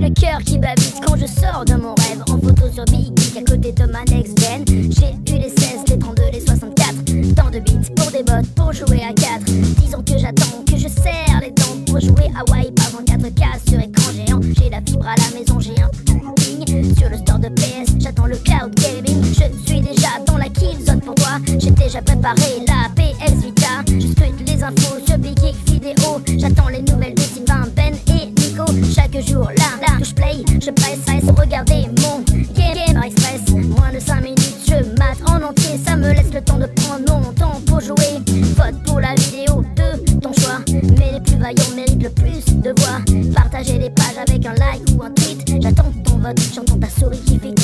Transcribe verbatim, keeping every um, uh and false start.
j'ai le cœur qui babisse quand je sors de mon rêve. En photo sur Big Geek à côté de ma next gen. J'ai eu les seize, les trente-deux, les soixante-quatre. Tant de beats pour des bottes, pour jouer à quatre. Disons que j'attends, que je serre les dents pour jouer à Wipe avant quatre K sur écran géant. J'ai la fibre à la maison, j'ai un ping sur le store de P S, j'attends le cloud gaming. Je suis déjà dans la kill zone pour toi. J'ai déjà préparé la P S Vita. Je scrute les infos sur Big Geek vidéo. J'attends les nouvelles de Sylvain, Ben et Nico. Chaque jour là, là, touche play, je presse, reste, regardez mon Gamer Express. Moins de cinq minutes, je mate en entier. Ça me laisse le temps de prendre mon temps pour jouer. Vote pour la vidéo de ton choix, mais les plus vaillants méritent le plus de voix. Partagez les pages avec un like ou un tweet. J'attends ton vote, j'entends ta souris qui fait